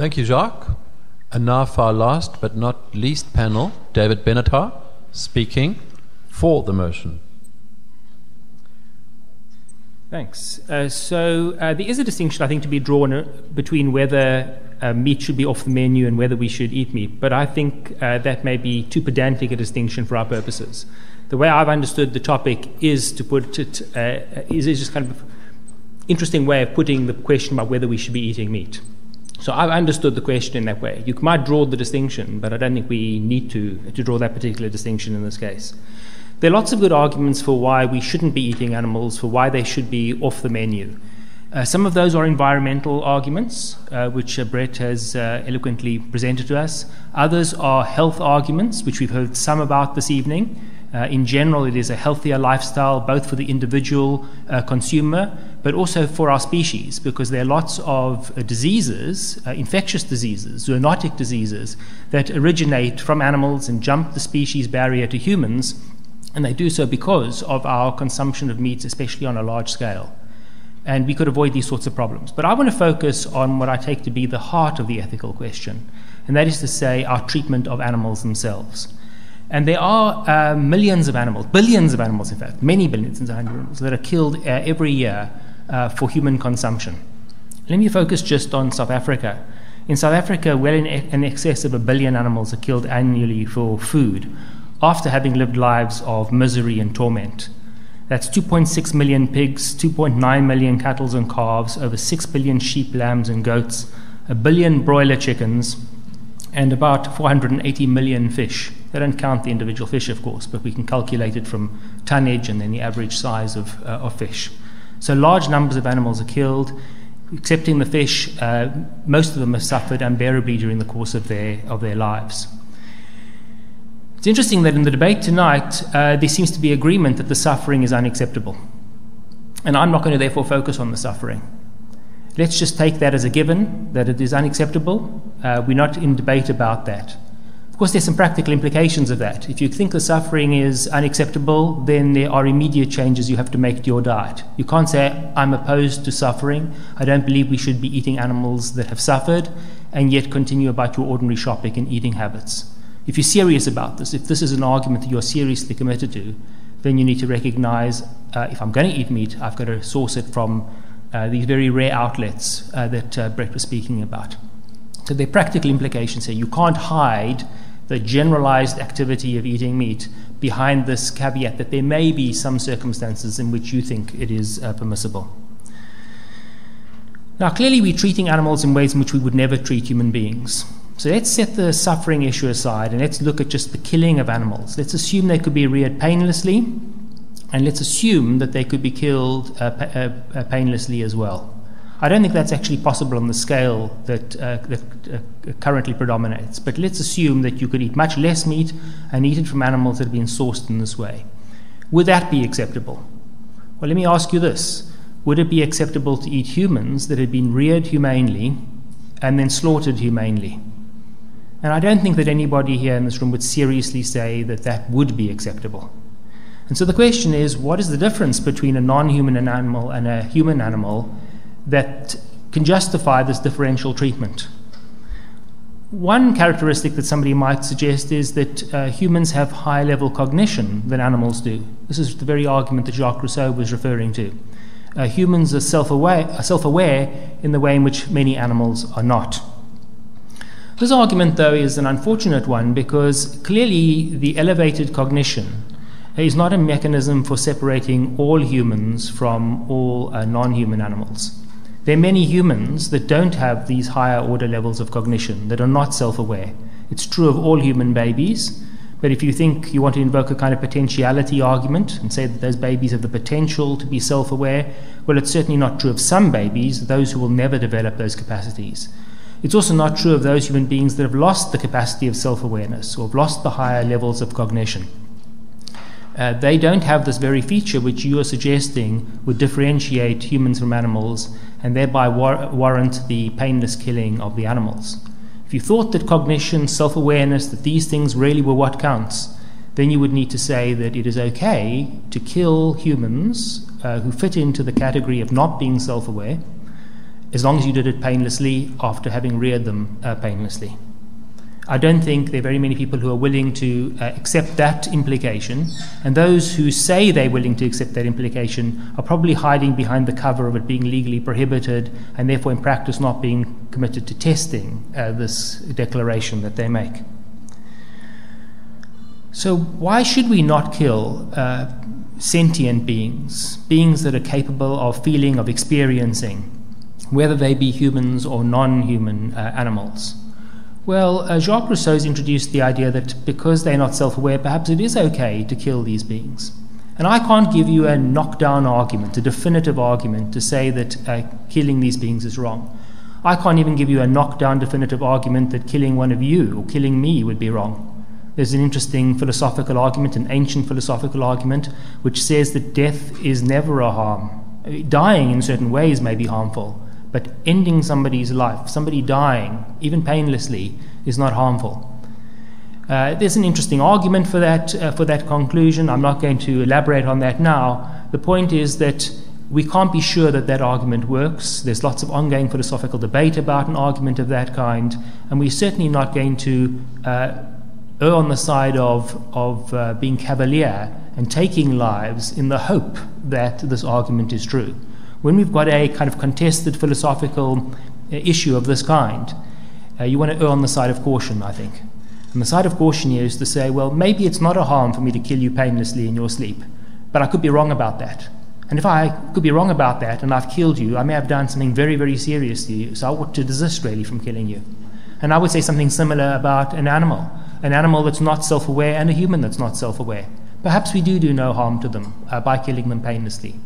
Thank you, Jacques. And now for our last but not least panel, David Benatar, speaking for the motion. Thanks. There is a distinction, I think, to be drawn between whether meat should be off the menu and whether we should eat meat. But I think that may be too pedantic a distinction for our purposes. The way I've understood the topic is, to put it, is just kind of an interesting way of putting the question about whether we should be eating meat. So I've understood the question in that way. You might draw the distinction, but I don't think we need to draw that particular distinction in this case. There are lots of good arguments for why we shouldn't be eating animals, for why they should be off the menu. Some of those are environmental arguments, which Brett has eloquently presented to us. Others are health arguments, which we've heard some about this evening. In general, it is a healthier lifestyle, both for the individual consumer, but also for our species, because there are lots of diseases, infectious diseases, zoonotic diseases, that originate from animals and jump the species barrier to humans. And they do so because of our consumption of meats, especially on a large scale. And we could avoid these sorts of problems. But I want to focus on what I take to be the heart of the ethical question, and that is to say our treatment of animals themselves. And there are millions of animals, billions of animals in fact, many billions of animals that are killed every year for human consumption. Let me focus just on South Africa. In South Africa, well in excess of 1 billion animals are killed annually for food, after having lived lives of misery and torment. That's 2.6 million pigs, 2.9 million cattle and calves, over 6 billion sheep, lambs and goats, 1 billion broiler chickens, and about 480 million fish. They don't count the individual fish, of course, but we can calculate it from tonnage and then the average size of fish. So large numbers of animals are killed. Excepting the fish, most of them have suffered unbearably during the course of their lives. It's interesting that in the debate tonight, there seems to be agreement that the suffering is unacceptable. And I'm not going to therefore focus on the suffering. Let's just take that as a given, that it is unacceptable. We're not in debate about that. Of course, there's some practical implications of that. If you think the suffering is unacceptable, then there are immediate changes you have to make to your diet. You can't say, I'm opposed to suffering. I don't believe we should be eating animals that have suffered, and yet continue about your ordinary shopping and eating habits. If you're serious about this, if this is an argument that you're seriously committed to, then you need to recognize if I'm going to eat meat, I've got to source it from these very rare outlets that Brett was speaking about. So there are practical implications here. You can't hide the generalized activity of eating meat behind this caveat that there may be some circumstances in which you think it is permissible. Now, clearly we're treating animals in ways in which we would never treat human beings. So let's set the suffering issue aside and let's look at just the killing of animals. Let's assume they could be reared painlessly, and let's assume that they could be killed painlessly as well. I don't think that's actually possible on the scale that, that currently predominates, but let's assume that you could eat much less meat and eat it from animals that have been sourced in this way. Would that be acceptable? Well, let me ask you this. Would it be acceptable to eat humans that had been reared humanely and then slaughtered humanely? And I don't think that anybody here in this room would seriously say that that would be acceptable. And so the question is, what is the difference between a non-human animal and a human animal that can justify this differential treatment? One characteristic that somebody might suggest is that humans have higher-level cognition than animals do. This is the very argument that Jacques Rousseau was referring to. Humans are self-aware in the way in which many animals are not. This argument, though, is an unfortunate one because clearly the elevated cognition is not a mechanism for separating all humans from all non-human animals. There are many humans that don't have these higher order levels of cognition, that are not self-aware. It's true of all human babies, but if you think you want to invoke a kind of potentiality argument and say that those babies have the potential to be self-aware, well, it's certainly not true of some babies, those who will never develop those capacities. It's also not true of those human beings that have lost the capacity of self-awareness or have lost the higher levels of cognition. They don't have this very feature which you are suggesting would differentiate humans from animals and thereby warrant the painless killing of the animals. If you thought that cognition, self-awareness, that these things really were what counts, then you would need to say that it is okay to kill humans who fit into the category of not being self-aware, as long as you did it painlessly after having reared them painlessly. I don't think there are very many people who are willing to accept that implication, and those who say they're willing to accept that implication are probably hiding behind the cover of it being legally prohibited and therefore in practice not being committed to testing this declaration that they make. So why should we not kill sentient beings, beings that are capable of feeling, of experiencing, whether they be humans or non-human animals? Well, Jacques Rousseau's introduced the idea that because they're not self-aware, perhaps it is okay to kill these beings. And I can't give you a knockdown argument, a definitive argument to say that killing these beings is wrong. I can't even give you a knockdown definitive argument that killing one of you or killing me would be wrong. There's an interesting philosophical argument, an ancient philosophical argument, which says that death is never a harm. Dying in certain ways may be harmful, but ending somebody's life, somebody dying, even painlessly, is not harmful. There's an interesting argument for that conclusion. I'm not going to elaborate on that now. The point is that we can't be sure that that argument works. There's lots of ongoing philosophical debate about an argument of that kind, and we're certainly not going to err on the side of being cavalier and taking lives in the hope that this argument is true. When we've got a kind of contested philosophical issue of this kind, you want to err on the side of caution, I think. And the side of caution here is to say, well, maybe it's not a harm for me to kill you painlessly in your sleep, but I could be wrong about that. And if I could be wrong about that and I've killed you, I may have done something very, very serious to you, so I ought to desist really from killing you. And I would say something similar about an animal that's not self-aware and a human that's not self-aware. Perhaps we do no harm to them by killing them painlessly.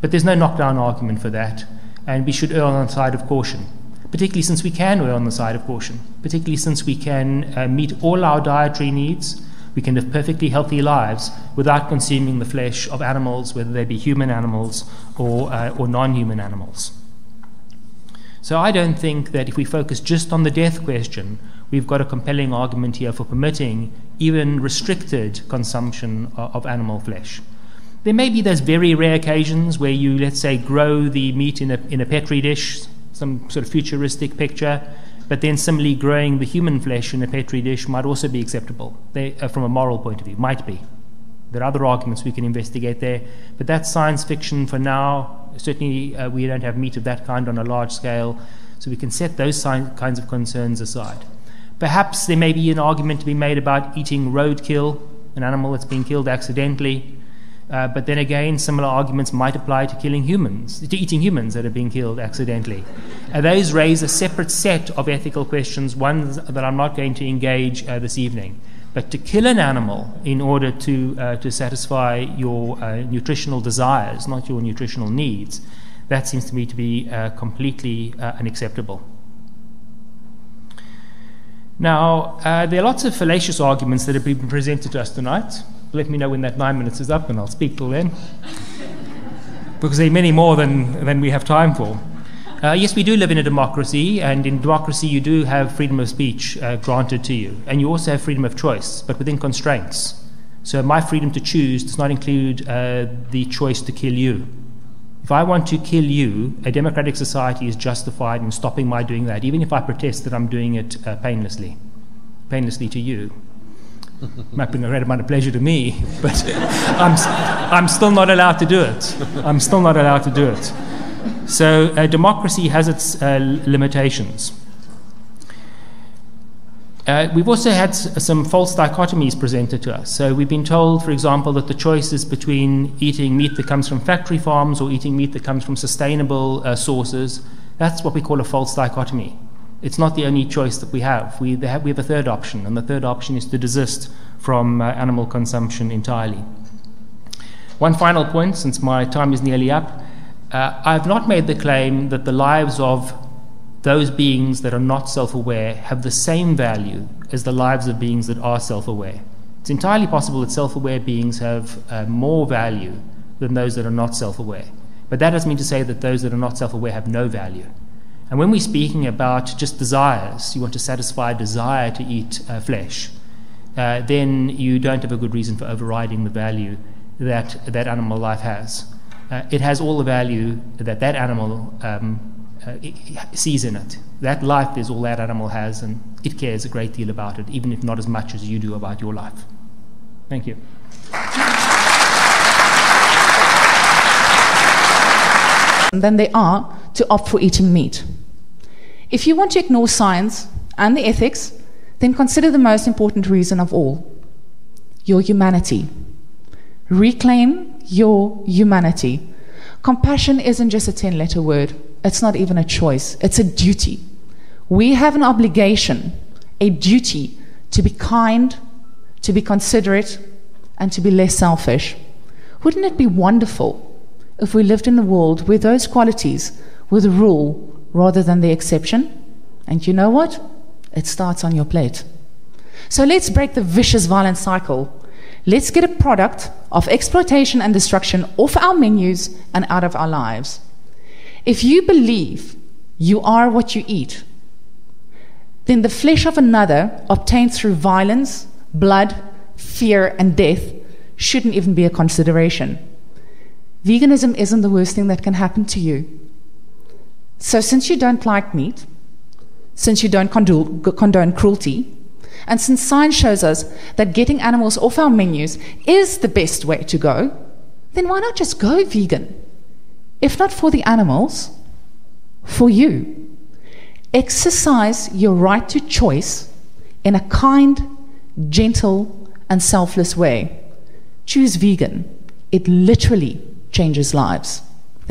But there's no knockdown argument for that, and we should err on the side of caution, particularly since we can err on the side of caution, particularly since we can meet all our dietary needs, we can live perfectly healthy lives without consuming the flesh of animals, whether they be human animals or non-human animals. So I don't think that if we focus just on the death question, we've got a compelling argument here for permitting even restricted consumption of animal flesh. There may be those very rare occasions where you, let's say, grow the meat in a Petri dish, some sort of futuristic picture, but then similarly growing the human flesh in a Petri dish might also be acceptable from a moral point of view, might be. There are other arguments we can investigate there, but that's science fiction for now. Certainly we don't have meat of that kind on a large scale, so we can set those kinds of concerns aside. Perhaps there may be an argument to be made about eating roadkill, an animal that's been killed accidentally. But then again, similar arguments might apply to killing humans, to eating humans that have been killed accidentally. Those raise a separate set of ethical questions, ones that I'm not going to engage this evening. But to kill an animal in order to satisfy your nutritional desires, not your nutritional needs, that seems to me to be completely unacceptable. Now, there are lots of fallacious arguments that have been presented to us tonight. Let me know when that 9 minutes is up and I'll speak till then. Because there are many more than we have time for. Yes, we do live in a democracy, and in democracy you do have freedom of speech granted to you. And you also have freedom of choice, but within constraints. So my freedom to choose does not include the choice to kill you. If I want to kill you, a democratic society is justified in stopping my doing that, even if I protest that I'm doing it painlessly to you. Might bring a great amount of pleasure to me, but I'm still not allowed to do it. I'm still not allowed to do it. So democracy has its limitations. We've also had some false dichotomies presented to us. So we've been told, for example, that the choice is between eating meat that comes from factory farms or eating meat that comes from sustainable sources. That's what we call a false dichotomy. It's not the only choice that we have. We have a third option, and the third option is to desist from animal consumption entirely. One final point, since my time is nearly up. I've not made the claim that the lives of those beings that are not self-aware have the same value as the lives of beings that are self-aware. It's entirely possible that self-aware beings have more value than those that are not self-aware. But that doesn't mean to say that those that are not self-aware have no value. And when we're speaking about just desires, you want to satisfy a desire to eat flesh, then you don't have a good reason for overriding the value that that animal life has. It has all the value that that animal sees in it. That life is all that animal has, and it cares a great deal about it, even if not as much as you do about your life. Thank you. Than they are to opt for eating meat. If you want to ignore science and the ethics, then consider the most important reason of all: your humanity. Reclaim your humanity. Compassion isn't just a 10-letter word. It's not even a choice. It's a duty. We have an obligation, a duty, to be kind, to be considerate, and to be less selfish. Wouldn't it be wonderful if we lived in a world where those qualities were the rule rather than the exception? And you know what? It starts on your plate. So let's break the vicious violent cycle. Let's get a product of exploitation and destruction off our menus and out of our lives. If you believe you are what you eat, then the flesh of another, obtained through violence, blood, fear, and death, shouldn't even be a consideration. Veganism isn't the worst thing that can happen to you. So since you don't like meat, since you don't condone cruelty, and since science shows us that getting animals off our menus is the best way to go, then why not just go vegan? If not for the animals, for you. Exercise your right to choice in a kind, gentle, and selfless way. Choose vegan. It literally changes lives.